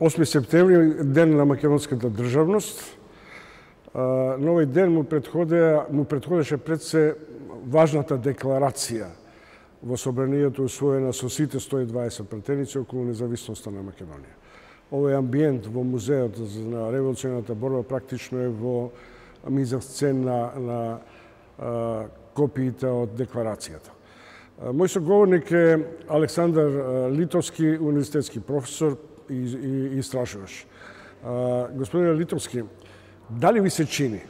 8. септември, ден на македонската државност. На овој ден му предходеше пред се важната декларација во собранието усвоена со сите 120 претеници околу независноста на Македонија. Овој амбиент во музеот на револуционата борба практично е во мизансцена на копиите од декларацијата. Мој соговорник е Александар Литовски, универзитетски професор и истражуваш. Господин Литовски, дали ви се чини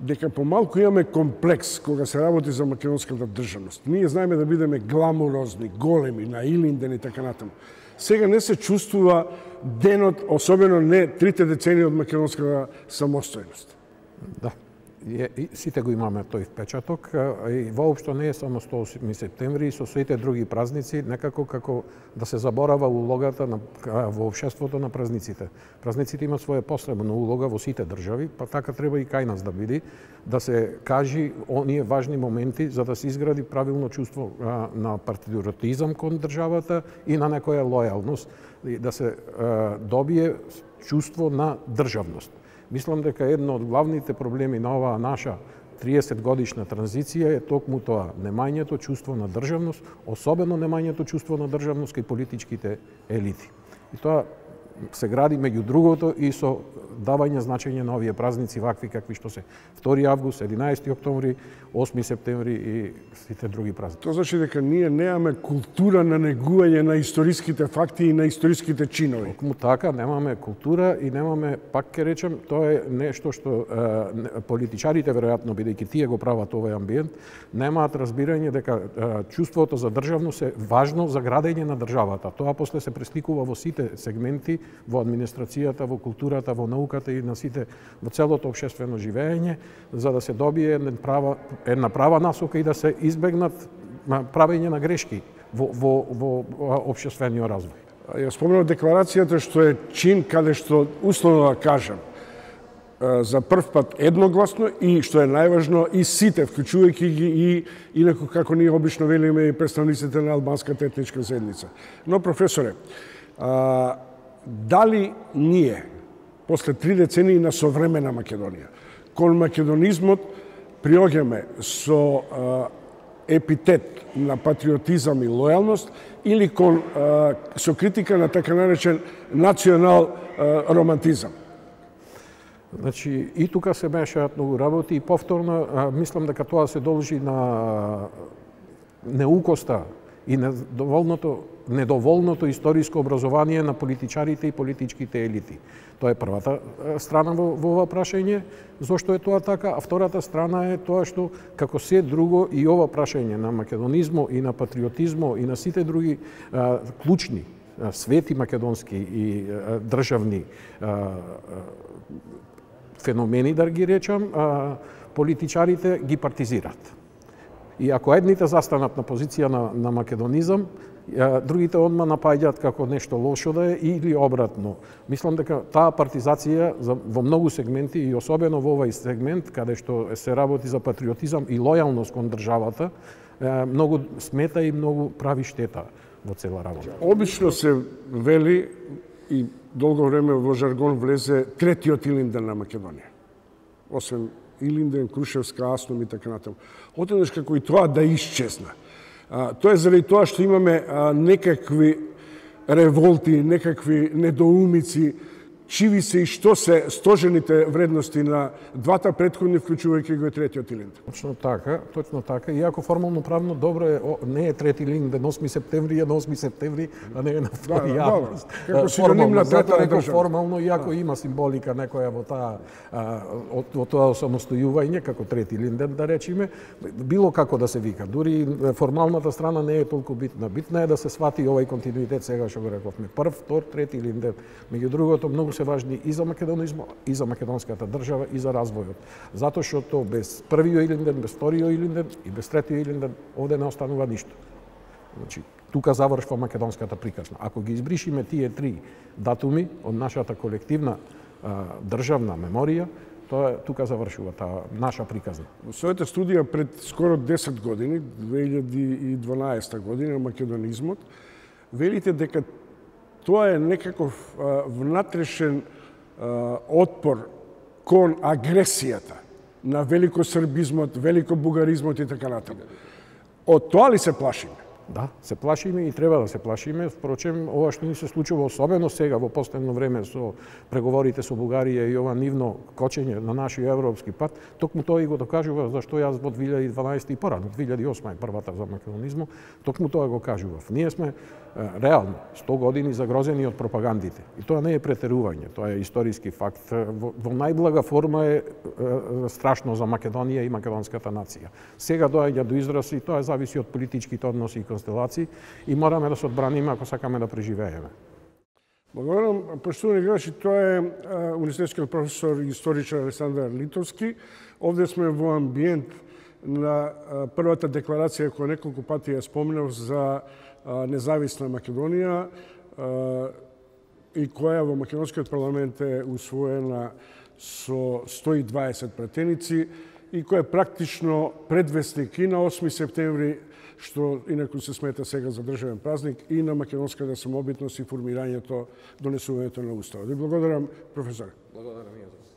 дека помалку имаме комплекс кога се работи за македонската државност? Ние знаеме да бидеме гламурозни, големи, на Илинден и така натаму. Сега не се чувствува денот, особено не трите децени од македонската самостојност. Да, сите го имаме тој впечаток. И воопшто не е само 8 септември, и со сите други празници, некако како да се заборава улогата во општеството на празниците. Празниците имаат своја посебна улога во сите држави, па така треба и кај нас да биде, да се кажи оние важни моменти за да се изгради правилно чувство на партидуротизам кон државата и на некоја лојалност, да се добие чувство на државност. Мислам дека едно од главните проблеми на оваа наша 30-годишна транзиција е токму тоа, немањето чувство на државност, особено немањето чувство на државност кај политичките елити. И тоа се гради меѓу другото и со давање значење на овие празници вакви какви што се 2 август, 11 октомври, 8 септември и сите други празници. Тоа значи дека ние немаме култура на негување на историските факти и на историските чинови. Токму така, немаме култура и немаме, пак ке речем, тоа е нешто што политичарите веројатно бидејќи тие го прават овој амбиент, немаат разбирање дека чувството за државност е важно за градење на државата. Тоа после се пресликува во сите сегменти, во администрацијата, во културата, во науката и на сите, во целото општествено живење, за да се добие една права насока и да се избегнат правење на грешки во општествениот развој. Ја спомнав декларацијата што е чин каде што условно да кажам за прв пат едногласно и што е најважно и сите вклучувајќи ги и инаку како ние обично велиме и представниците на албанската етничка заедница. Но професоре, дали ние, после 3 децении на современа Македонија, кон македонизмот приоѓаме со епитет на патриотизам и лојалност или со критика на така наречен национал романтизам? Значи, и тука се мешаат многу работи и повторно мислам дека тоа се должи на неукоста и недоволното историско образование на политичарите и политичките елити. Тоа е првата страна во ова прашање, зошто е тоа така, а втората страна е тоа што, како се друго, и ова прашање на македонизмо и на патриотизмо и на сите други клучни, свети македонски и државни феномени, да ги речам, политичарите ги партизираат. И ако едните застанат на позиција на македонизам, другите одма напаѓаат како нешто лошо да е или обратно. Мислам дека таа партизација во многу сегменти и особено во овој сегмент каде што се работи за патриотизам и лојалност кон државата, многу смета и многу прави штета во цела работа. Обично се вели и долго време во жаргон влезе третиот Илинден на Македонија. Освен Илинден, Крушевска, Асном и така натаму. Отеднаш како и тоа да исчезна. Тоа е заради тоа што имаме некакви револти, некакви недоумици, чиви се и што се стожените вредности на двата претходни, вклучувајќи го третиот Илинден. Точно така. Иако формално правно добро е, не е трети Илинден, 8 септември е на 8 септември, а не е на 2 август. Како синоним на трета држава. Формално, иако има символика некоја во тоа осамостојување, како трети Илинден да речеме, било како да се вика. Дури формалната страна не е толку битна. Битна е да се свати овај континуитет сега што го рековме. Прв, втор, трети Илинден. Меѓу другото, многу се важни и за македонизмот, и за македонската држава, и за развојот. Затоа што тоа без првиот Илинден, без вториот Илинден и без третиот Илинден овде не останува ништо. Значи, тука завршва македонската приказна. Ако ги избришиме тие 3 датуми од нашата колективна државна меморија, тоа тука завршува таа наша приказна. Во својата студија пред скоро 10 години, 2012 година, македонизмот, велите дека тоа е некаков внатрешен отпор кон агресијата на великосрбизмот, великобугаризмот и така натаму. Од тоа ли се плашиме? Да, се плашиме и треба да се плашиме. Впрочем, ова што ни се случува особено сега во последно време со преговорите со Бугарија и ова нивно кочење на нашиот европски пат, токму тоа и го докажува зашто јас во 2012 и порано, 2008 е првата за македонизмот, токму тоа го кажував. Ние сме реално 100 години загрозени од пропагандите. И тоа не е претерување, тоа е историски факт. Во најблага форма е страшно за Македонија и македонската нација. Сега доаѓа до израз и тоа зависи од политичките односи констелации и мораме да се одбраниме ако сакаме да преживееме. Благодарам, поштовани гледачи, тоа е универзитетскиот професор и историчар Александар Литовски. Овде сме во амбиент на првата декларација која неколку пати ја спомнав за независна Македонија и која во македонскиот парламент е усвоена со 120 претеници и кој е практично предвестник и на 8 септември, што инаку се смета сега за државен празник, и на македонската самобитност и формирањето, донесувањето на уставот. И благодарам, професор. Благодарам и аз.